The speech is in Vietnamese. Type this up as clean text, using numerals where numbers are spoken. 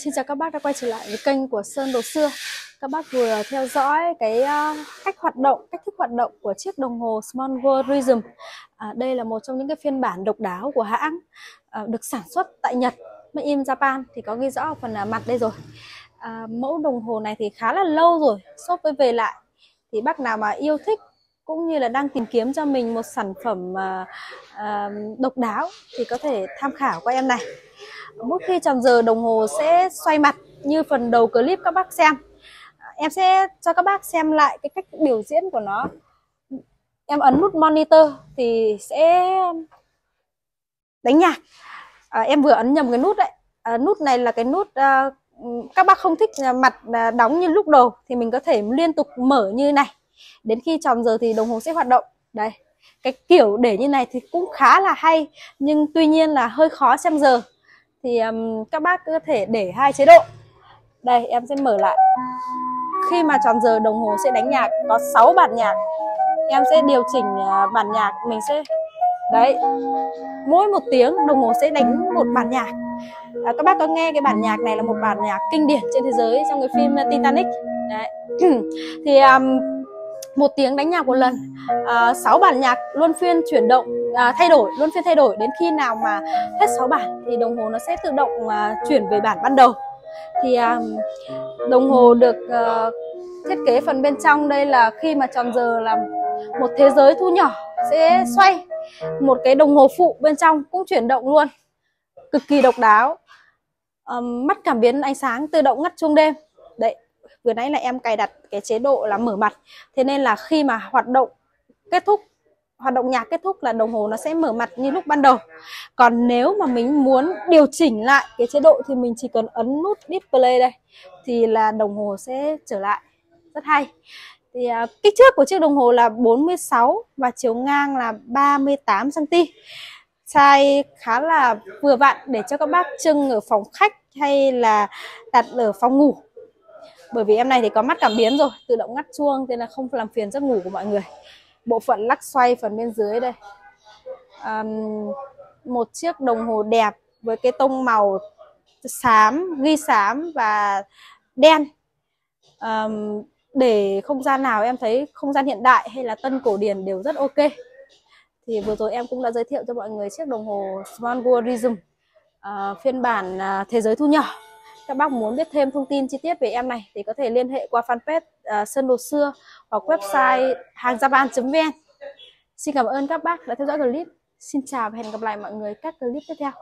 Xin chào các bác đã quay trở lại với kênh của Sơn Đồ Xưa. Các bác vừa theo dõi cái cách thức hoạt động của chiếc đồng hồ Small World Rhythm. Đây là một trong những cái phiên bản độc đáo của hãng, được sản xuất tại Nhật, made in Japan thì có ghi rõ ở phần mặt đây rồi. Mẫu đồng hồ này thì khá là lâu rồi, shop mới về lại. Thì bác nào mà yêu thích cũng như là đang tìm kiếm cho mình một sản phẩm độc đáo thì có thể tham khảo qua em này. Mỗi khi tròn giờ đồng hồ sẽ xoay mặt như phần đầu clip các bác xem. Em sẽ cho các bác xem lại cái cách biểu diễn của nó. Em ấn nút monitor thì sẽ đánh nhạc. Em vừa ấn nhầm cái nút đấy. Nút này là cái nút các bác không thích mặt đóng như lúc đầu thì mình có thể liên tục mở như này. Đến khi tròn giờ thì đồng hồ sẽ hoạt động. Đây, cái kiểu để như này thì cũng khá là hay, nhưng tuy nhiên là hơi khó xem giờ. Thì các bác có thể để hai chế độ. Đây, em sẽ mở lại. Khi mà tròn giờ đồng hồ sẽ đánh nhạc. Có 6 bản nhạc. Em sẽ điều chỉnh bản nhạc. Mình sẽ... Đấy, mỗi một tiếng đồng hồ sẽ đánh một bản nhạc. Các bác có nghe cái bản nhạc này là một bản nhạc kinh điển trên thế giới, trong cái phim Titanic. Đấy. Thì một tiếng đánh nhạc một lần, 6 bản nhạc luân phiên chuyển động, thay đổi, luân phiên thay đổi. Đến khi nào mà hết 6 bản thì đồng hồ nó sẽ tự động chuyển về bản ban đầu. Thì đồng hồ được thiết kế phần bên trong đây là khi mà tròn giờ là một thế giới thu nhỏ sẽ xoay. Một cái đồng hồ phụ bên trong cũng chuyển động luôn. Cực kỳ độc đáo. Mắt cảm biến ánh sáng tự động ngắt chuông đêm. Đấy, vừa nãy là em cài đặt cái chế độ là mở mặt. Thế nên là khi mà hoạt động kết thúc, hoạt động nhạc kết thúc là đồng hồ nó sẽ mở mặt như lúc ban đầu. Còn nếu mà mình muốn điều chỉnh lại cái chế độ thì mình chỉ cần ấn nút display đây thì là đồng hồ sẽ trở lại. Rất hay. Thì kích thước của chiếc đồng hồ là 46 và chiều ngang là 38 cm. Size khá là vừa vặn để cho các bác trưng ở phòng khách hay là đặt ở phòng ngủ. Bởi vì em này thì có mắt cảm biến rồi, tự động ngắt chuông nên là không làm phiền giấc ngủ của mọi người. Bộ phận lắc xoay phần bên dưới đây. Một chiếc đồng hồ đẹp với cái tông màu xám, ghi xám và đen. Để không gian nào em thấy không gian hiện đại hay là tân cổ điển đều rất ok. Thì vừa rồi em cũng đã giới thiệu cho mọi người chiếc đồng hồ Small World Rhythm, phiên bản thế giới thu nhỏ. Các bác muốn biết thêm thông tin chi tiết về em này thì có thể liên hệ qua fanpage Sơn Đồ Xưa hoặc website hangjapan.vn. Xin cảm ơn các bác đã theo dõi clip. Xin chào và hẹn gặp lại mọi người các clip tiếp theo.